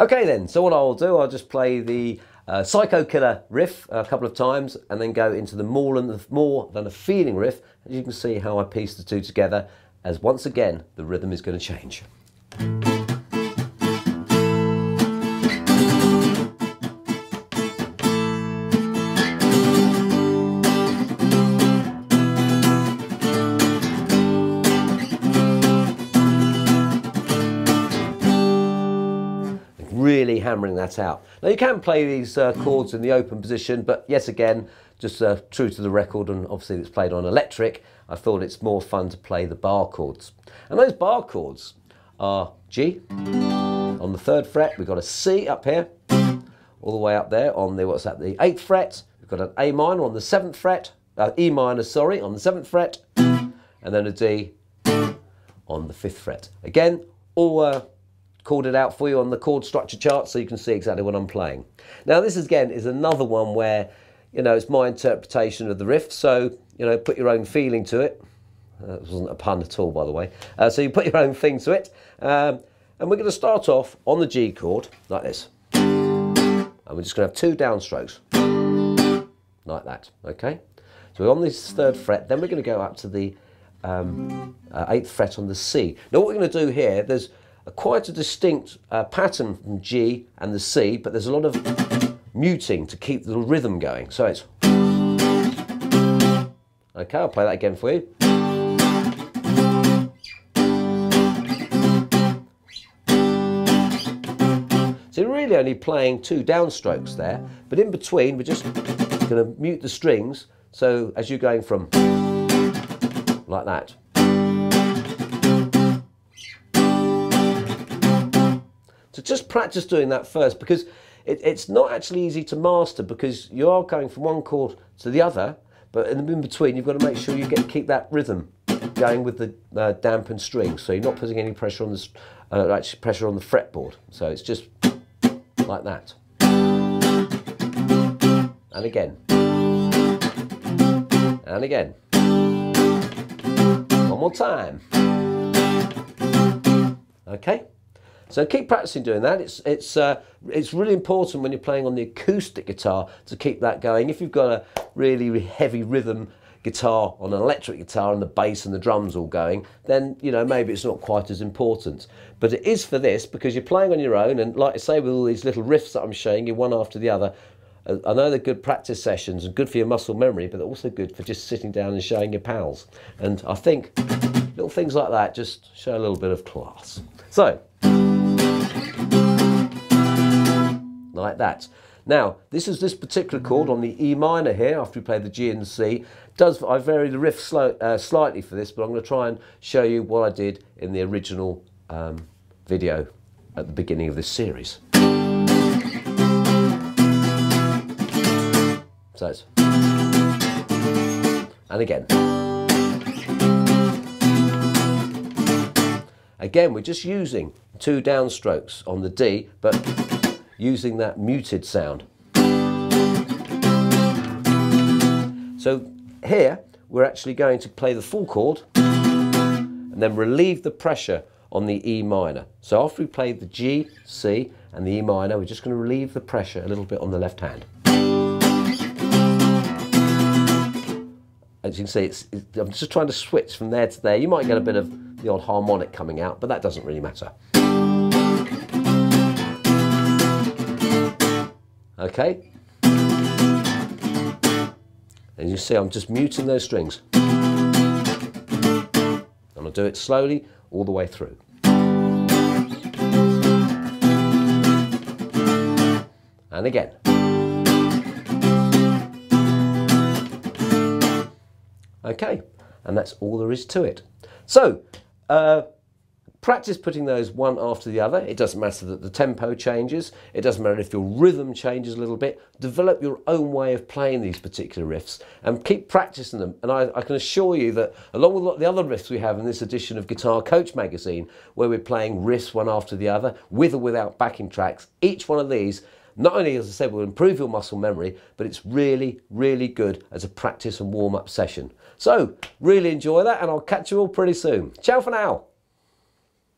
Okay then, so what I'll do, I'll just play the Psycho Killer riff a couple of times and then go into the More Than a Feeling riff, and you can see how I piece the two together, as once again the rhythm is going to change. Really hammering that out. Now you can play these chords in the open position, but yet again, just true to the record, and obviously it's played on electric, I thought it's more fun to play the bar chords. And those bar chords are G on the 3rd fret, we've got a C up here, all the way up there on the, what's that, the 8th fret, we've got an A minor on the 7th fret, E minor, sorry, on the 7th fret, and then a D on the 5th fret. Again, all chorded out for you on the chord structure chart, so you can see exactly what I'm playing. Now this again is another one where, you know, it's my interpretation of the riff, so, you know, put your own feeling to it. That wasn't a pun at all, by the way. So you put your own thing to it, and we're going to start off on the G chord like this, and we're just going to have 2 downstrokes like that. Okay, so we're on this 3rd fret, then we're going to go up to the 8th fret on the C. Now what we're going to do here, there's quite a distinct pattern from G and the C, but there's a lot of muting to keep the rhythm going. So it's... Okay, I'll play that again for you. So you're really only playing 2 downstrokes there, but in between we're just going to mute the strings, so as you're going from like that. So just practice doing that first, because it's not actually easy to master, because you are going from one chord to the other, but in between you've got to make sure you keep that rhythm going with the dampened strings, so you're not putting any pressure on the pressure on the fretboard. So it's just like that, and again, and again. One more time. Okay. So keep practicing doing that. It's really important when you're playing on the acoustic guitar to keep that going. If you've got a really heavy rhythm guitar on an electric guitar and the bass and the drums all going, then, you know, maybe it's not quite as important. But it is for this, because you're playing on your own, and like I say, with all these little riffs that I'm showing you one after the other, I know they're good practice sessions and good for your muscle memory, but they're also good for just sitting down and showing your pals. And I think little things like that just show a little bit of class. So. Like that. Now this particular chord on the E minor here, after we play the G and the C, I vary the riff slightly for this, but I'm going to try and show you what I did in the original video at the beginning of this series. So it's, and again. Again, we're just using 2 downstrokes on the D, but using that muted sound. So here we're actually going to play the full chord and then relieve the pressure on the E minor. So after we played the G, C and the E minor, we're just going to relieve the pressure a little bit on the left hand. As you can see, I'm just trying to switch from there to there. You might get a bit of the odd harmonic coming out, but that doesn't really matter. Okay, and you see I'm just muting those strings, and I'll do it slowly all the way through. And again. Okay, and that's all there is to it. So practice putting those one after the other. It doesn't matter that the tempo changes. It doesn't matter if your rhythm changes a little bit. Develop your own way of playing these particular riffs and keep practicing them. And I can assure you that along with the other riffs we have in this edition of Guitar Coach magazine, where we're playing riffs one after the other, with or without backing tracks, each one of these, not only, as I said, will improve your muscle memory, but it's really, really good as a practice and warm-up session. So really enjoy that, and I'll catch you all pretty soon. Ciao for now.